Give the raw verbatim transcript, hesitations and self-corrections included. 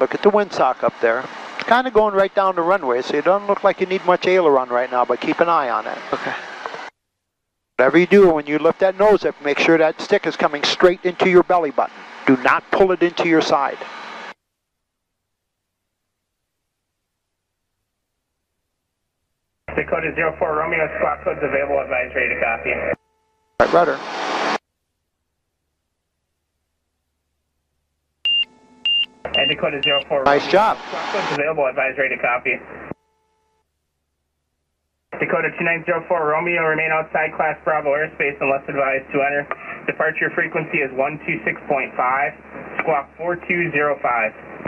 Look at the windsock up there. It's kind of going right down the runway, so it doesn't look like you need much aileron right now, but keep an eye on it. Okay. Whatever you do, when you lift that nose up, make sure that stick is coming straight into your belly button. Do not pull it into your side. Dakota zero four Romeo, Squawk code's available, advise ready to copy. Right, rudder. And Dakota zero four. Nice Romeo. Job. Squawk code's available, advise ready to copy. Dakota two nine zero four Romeo, remain outside Class Bravo airspace unless advised to enter. Departure frequency is one two six point five, Squawk four two zero five.